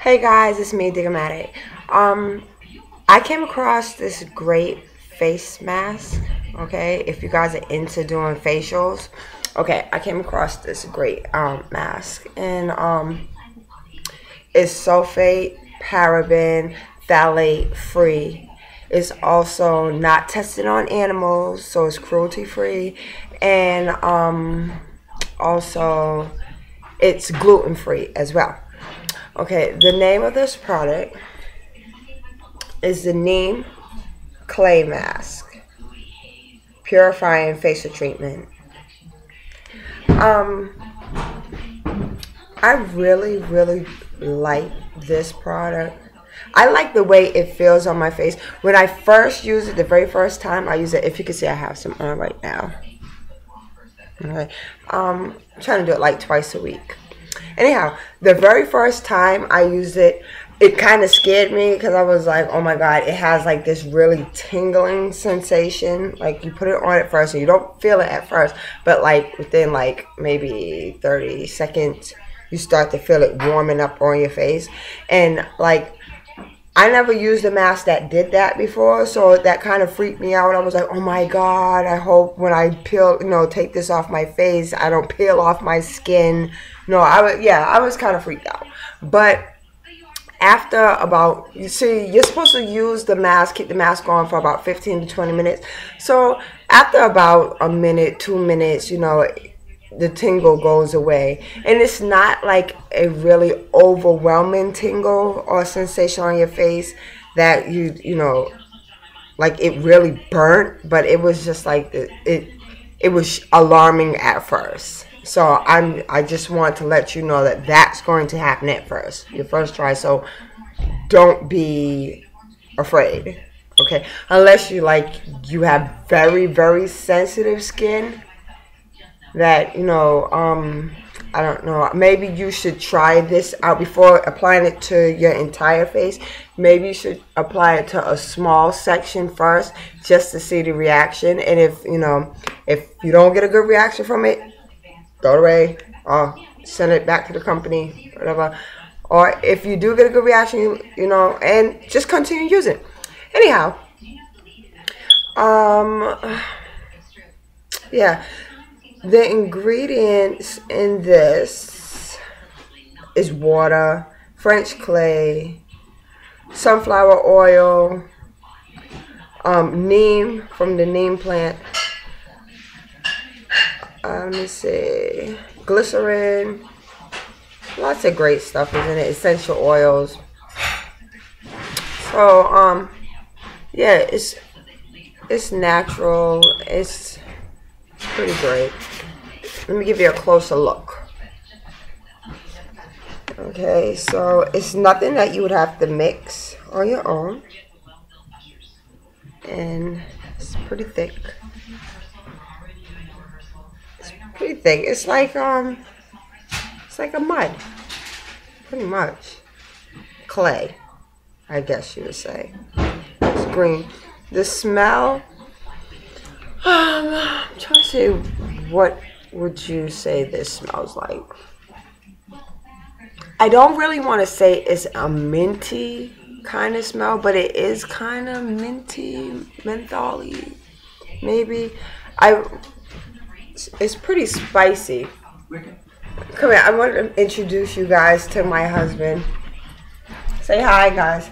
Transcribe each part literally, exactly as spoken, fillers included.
Hey guys, it's me, Digamatic. Um, I came across this great face mask, okay? If you guys are into doing facials, okay, I came across this great um, mask. And um, it's sulfate, paraben, phthalate-free. It's also not tested on animals, so it's cruelty-free. And um, also, it's gluten-free as well. Okay, the name of this product is the Neem Clay Mask Purifying Facial Treatment. Um, I really, really like this product. I like the way it feels on my face. When I first used it, the very first time I used it, if you can see I have some on right now. Okay, um, I'm trying to do it like twice a week. Anyhow, the very first time I used it, it kind of scared me because I was like, oh my God, it has like this really tingling sensation. Like you put it on at first and you don't feel it at first, but like within like maybe thirty seconds, you start to feel it warming up on your face. And like, I never used a mask that did that before, so that kind of freaked me out. I was like, oh my God, I hope when I peel, you know, take this off my face, I don't peel off my skin. No, I was, yeah, I was kind of freaked out. But after about, you see, you're supposed to use the mask, keep the mask on for about fifteen to twenty minutes. So after about a minute, two minutes, you know, the tingle goes away, and it's not like a really overwhelming tingle or sensation on your face that you you know, like it really burnt, but it was just like it it, it was alarming at first. So I'm I just want to let you know that that's going to happen at first, your first try. So don't be afraid, okay? Unless you like you have very very sensitive skin. That, you know, um, I don't know, maybe you should try this out before applying it to your entire face. Maybe you should apply it to a small section first just to see the reaction. And if, you know, if you don't get a good reaction from it, throw it away or send it back to the company, whatever. Or if you do get a good reaction, you, you know, and just continue using it. Anyhow, um, yeah. The ingredients in this is water, French clay, sunflower oil, um, neem from the neem plant, uh, let me see, glycerin, lots of great stuff is in it, essential oils. So, um, yeah, it's, it's natural, it's pretty great. Let me give you a closer look. Okay, so it's nothing that you would have to mix on your own. And it's pretty thick. It's pretty thick. It's like, um, it's like a mud. Pretty much. Clay, I guess you would say. It's green. The smell, um, I'm trying to see what would you say this smells like. I don't really want to say it's a minty kind of smell, but it is kind of minty, mentholy, maybe. I. It's pretty spicy. Come here, I want to introduce you guys to my husband. Say hi, guys.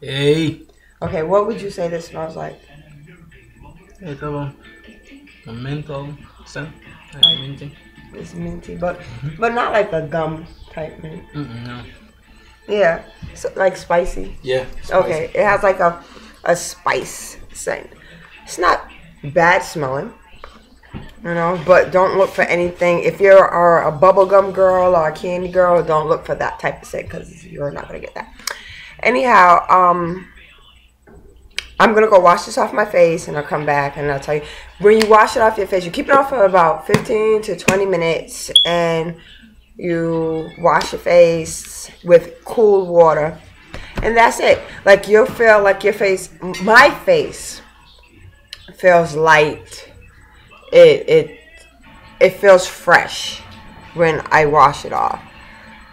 Hey. Okay, what would you say this smells like? Hey, come on. A menthol scent. Like like, minty. It's minty, but mm-hmm. but not like a gum type mint. Mm-mm, no. Yeah, so, like spicy. Yeah. Spicy. Okay, it has like a a spice scent. It's not bad smelling, you know. But don't look for anything. If you are a bubblegum girl or a candy girl, don't look for that type of scent because you're not gonna get that. Anyhow, um. I'm going to go wash this off my face and I'll come back and I'll tell you. When you wash it off your face, you keep it on for about fifteen to twenty minutes and you wash your face with cool water. And that's it. Like you'll feel like your face, my face feels light. It, it, it feels fresh when I wash it off.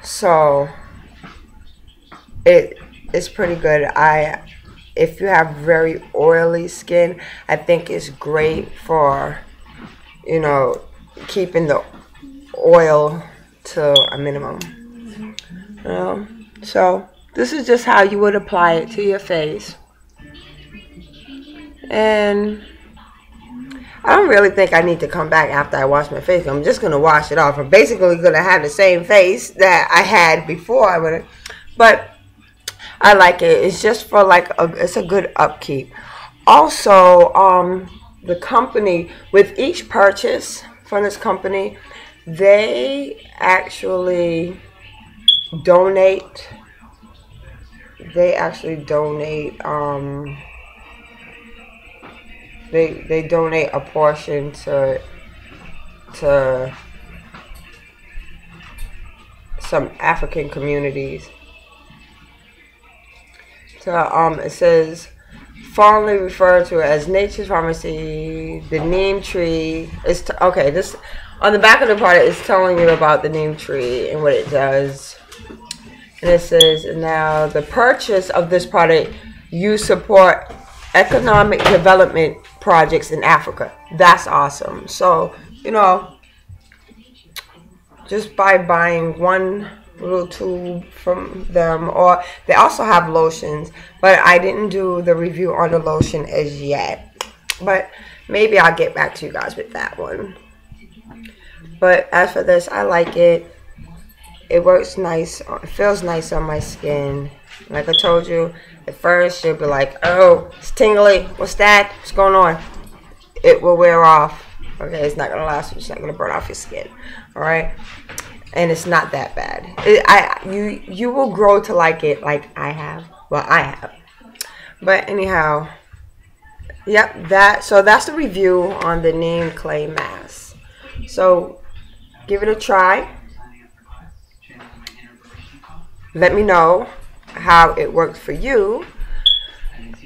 So it is pretty good. I if you have very oily skin, I think it's great for, you know, keeping the oil to a minimum. You know? So this is just how you would apply it to your face. And I don't really think I need to come back after I wash my face. I'm just going to wash it off. I'm basically going to have the same face that I had before I would. But I like it. It's just for like, a, it's a good upkeep. Also, um, the company, with each purchase from this company, they actually donate, they actually donate, um, They they donate a portion to to some African communities. So um, it says, fondly referred to as Nature's Pharmacy, the neem tree is t okay. This on the back of the part is telling you about the neem tree and what it does. And it says, now the purchase of this product, you support economic development projects in Africa. That's awesome. So, you know, just by buying one little tube from them, or they also have lotions, but I didn't do the review on the lotion as yet, but maybe I'll get back to you guys with that one. But as for this, I like it. It works nice. It feels nice on my skin. Like I told you, at first you'll be like, oh, it's tingly. What's that? What's going on? It will wear off. Okay, it's not going to last. It's not going to burn off your skin. All right? And it's not that bad. It, I, you, you will grow to like it like I have. Well, I have. But anyhow, yep, that. So that's the review on the Neem Clay Mask. So give it a try. Let me know how it worked for you.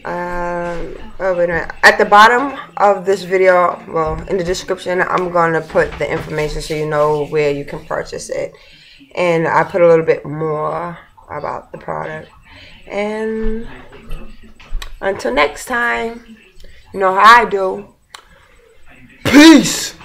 Um, oh, wait a minute. At the bottom of this video, well, in the description, I'm going to put the information so you know where you can purchase it. And I put a little bit more about the product. And until next time, you know how I do. Peace!